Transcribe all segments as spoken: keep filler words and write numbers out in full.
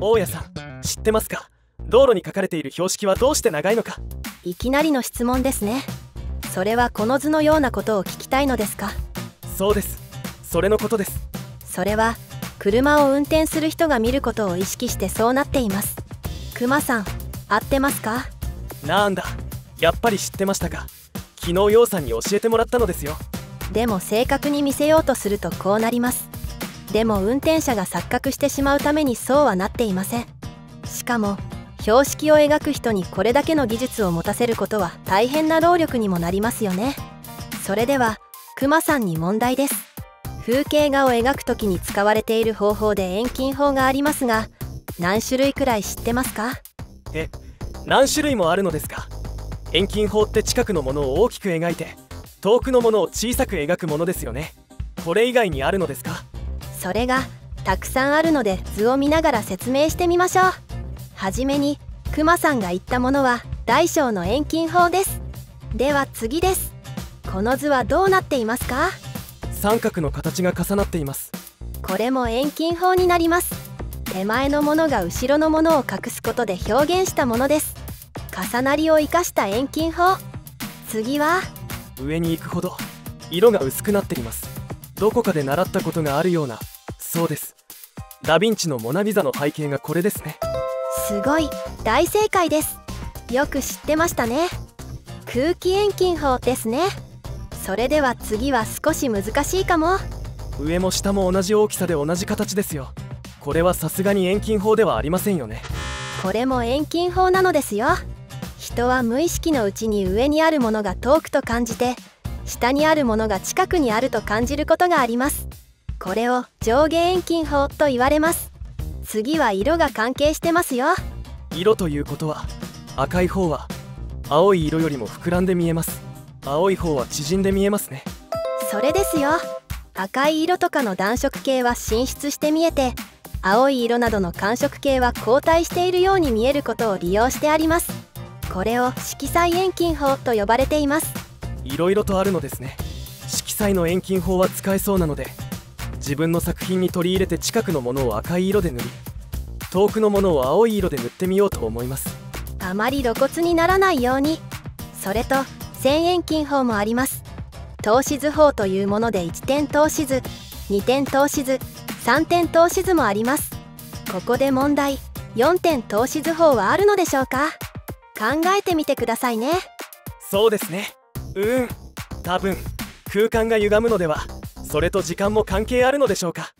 大家さん、知ってますか？道路に書かれている標識はどうして長いのか。いきなりの質問ですね。それはこの図のようなことを聞きたいのですか？そうです。それのことです。それは車を運転する人が見ることを意識してそうなっています。クマさん、合ってますか？なんだ、やっぱり知ってましたか。昨日ようさんに教えてもらったのですよ。でも正確に見せようとするとこうなります。でも運転者が錯覚してしまうためにそうはなっていません。しかも標識を描く人にこれだけの技術を持たせることは大変な労力にもなりますよね。それではクマさんに問題です。風景画を描くときに使われている方法で遠近法がありますが、何種類くらい知ってますか？え、何種類もあるのですか？遠近法って近くのものを大きく描いて遠くのものを小さく描くものですよね。これ以外にあるのですか？それがたくさんあるので図を見ながら説明してみましょう。はじめにクマさんが言ったものは大小の遠近法です。では次です。この図はどうなっていますか？三角の形が重なっています。これも遠近法になります。手前のものが後ろのものを隠すことで表現したものです。重なりを生かした遠近法。次は上に行くほど色が薄くなっています。どこかで習ったことがあるような。そうです。ダヴィンチのモナリザの背景がこれですね。すごい、大正解です。よく知ってましたね。空気遠近法ですね。それでは次は少し難しいかも。上も下も同じ大きさで同じ形ですよ。これはさすがに遠近法ではありませんよね。これも遠近法なのですよ。人は無意識のうちに上にあるものが遠くと感じて、下にあるものが近くにあると感じることがあります。これを上下遠近法と言われます。次は色が関係してますよ。色ということは、赤い方は青い色よりも膨らんで見えます。青い方は縮んで見えますね。それですよ。赤い色とかの暖色系は進出して見えて、青い色などの寒色系は後退しているように見えることを利用してあります。これを色彩遠近法と呼ばれています。いろいろとあるのですね。色彩の遠近法は使えそうなので、自分の作品に取り入れて近くのものを赤い色で塗り、遠くのものを青い色で塗ってみようと思います。あまり露骨にならないように。それと線遠近法もあります。透視図法というものでいってん透視図、にてん透視図、さんてん透視図もあります。ここで問題。よんてん透視図法はあるのでしょうか？考えてみてくださいね。そうですね。うん、多分空間が歪むのでは、それと時間も関係あるのでしょうか。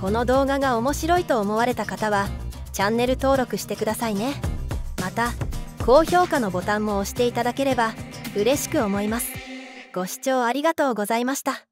この動画が面白いと思われた方はチャンネル登録してくださいね。また高評価のボタンも押していただければ嬉しく思います。ご視聴ありがとうございました。